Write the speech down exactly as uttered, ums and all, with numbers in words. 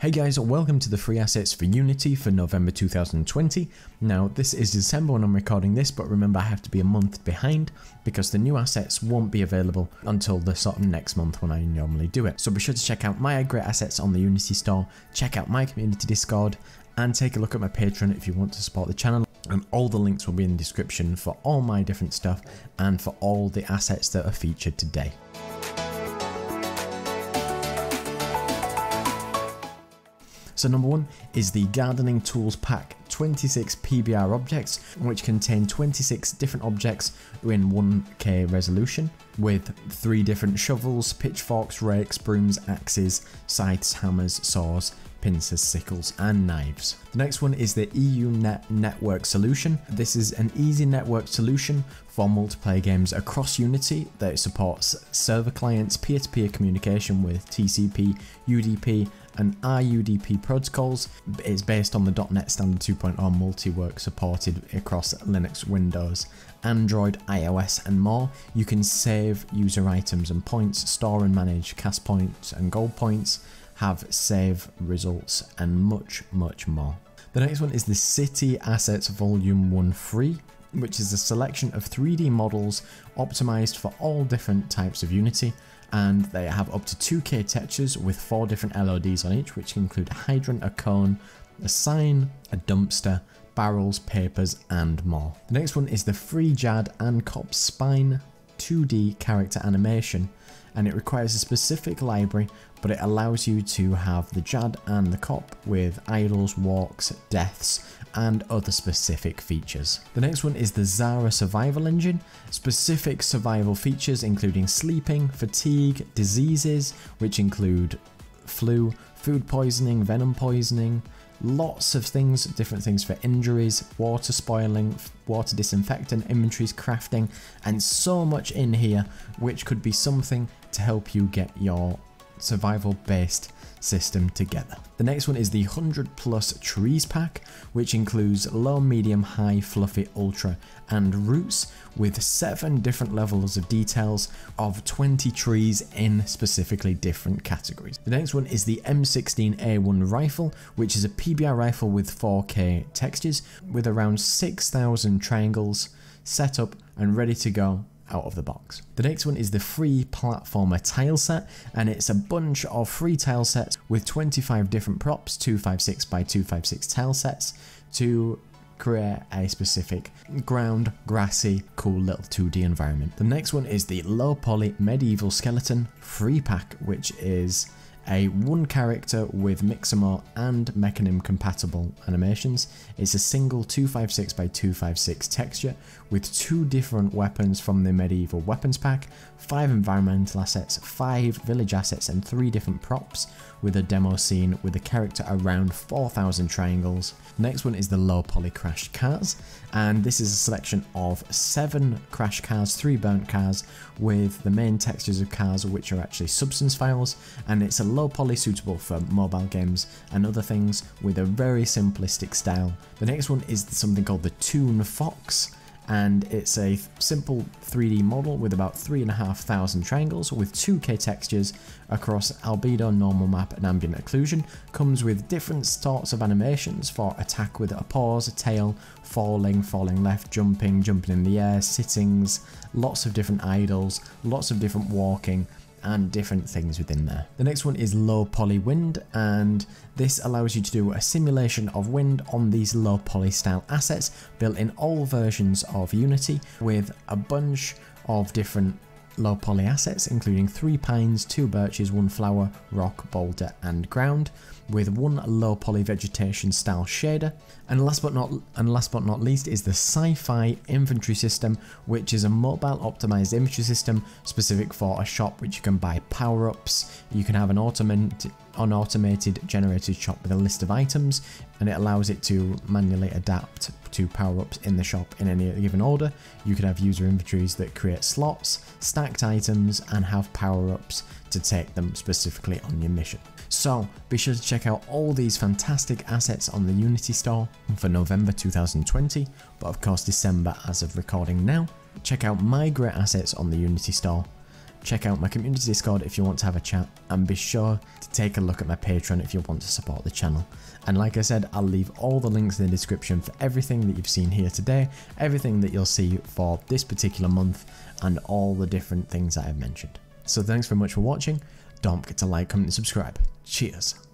Hey guys, welcome to the free assets for Unity for November two thousand twenty. Now this is December when I'm recording this, but remember I have to be a month behind because the new assets won't be available until the sort of next month when I normally do it. So be sure to check out my great assets on the Unity store, check out my community Discord, and take a look at my Patreon if you want to support the channel. And all the links will be in the description for all my different stuff and for all the assets that are featured today. So number one is the Gardening Tools Pack, twenty-six P B R objects, which contain twenty-six different objects in one K resolution, with three different shovels, pitchforks, rakes, brooms, axes, scythes, hammers, saws, pincers, sickles, and knives. The next one is the E U Net Network Solution. This is an easy network solution for multiplayer games across Unity that supports server clients, peer-to-peer communication with T C P, U D P, and R U D P protocols. It's based on the dot net Standard two point oh multi-work, supported across Linux, Windows, Android, iOS, and more. You can save user items and points, store and manage cast points and gold points, have save results, and much, much more. The next one is the City Assets Volume one Free, which is a selection of three D models optimized for all different types of Unity, and they have up to two K textures with four different L O Ds on each, which include a hydrant, a cone, a sign, a dumpster, barrels, papers, and more. The next one is the free Jad and Cop Spine two D Character Animation, and it requires a specific library, but it allows you to have the Jad and the Cop with idols, walks, deaths, and other specific features. The next one is the Zara survival engine. Specific survival features including sleeping, fatigue, diseases, which include flu, food poisoning, venom poisoning, lots of things, different things for injuries, water spoiling, water disinfectant, inventories, crafting, and so much in here, which could be something to help you get your survival based system together. The next one is the one hundred plus trees pack, which includes low, medium, high, fluffy, ultra, and roots, with seven different levels of details of twenty trees in specifically different categories. The next one is the M sixteen A one rifle, which is a P B R rifle with four K textures, with around six thousand triangles set up and ready to go out of the box. The next one is the free platformer tile set, and it's a bunch of free tile sets with twenty-five different props, two fifty-six by two fifty-six tile sets, to create a specific ground, grassy, cool little two D environment. The next one is the low poly medieval skeleton free pack, which is a one character with Mixamo and Mechanim compatible animations. It's a single two fifty-six by two fifty-six texture with two different weapons from the medieval weapons pack, five environmental assets, five village assets, and three different props, with a demo scene with a character around four thousand triangles. Next one is the low poly crash cars, and this is a selection of seven crash cars, three burnt cars, with the main textures of cars which are actually substance files, and it's a low poly suitable for mobile games and other things with a very simplistic style. The next one is something called the Toon Fox, and it's a simple three D model with about three and a half thousand triangles with two K textures across albedo, normal map, and ambient occlusion. Comes with different sorts of animations for attack with a pause, a tail, falling, falling left, jumping, jumping in the air, sittings, lots of different idols, lots of different walking, and different things within there. The next one is low poly wind, and this allows you to do a simulation of wind on these low poly style assets built in all versions of Unity, with a bunch of different low poly assets including three pines, two birches, one flower, rock, boulder, and ground, with one low poly vegetation style shader. And last but not and last but not least is the Scifi inventory system, which is a mobile optimized inventory system specific for a shop, which you can buy power-ups. You can have an automated an automated generated shop with a list of items, and it allows it to manually adapt to power-ups in the shop in any given order. You can have user inventories that create slots, stacked items, and have power-ups to take them specifically on your mission. So be sure to check out all these fantastic assets on the Unity store for November two thousand twenty, but of course December as of recording now. Check out my great assets on the Unity store, Check out my community Discord if you want to have a chat, and be sure to take a look at my Patreon if you want to support the channel. And like I said, I'll leave all the links in the description for everything that you've seen here today, everything that you'll see for this particular month, and all the different things that I've mentioned. So thanks very much for watching. Don't forget to like, comment and subscribe. Cheers!